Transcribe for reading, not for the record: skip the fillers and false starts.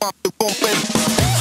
Pop the pump.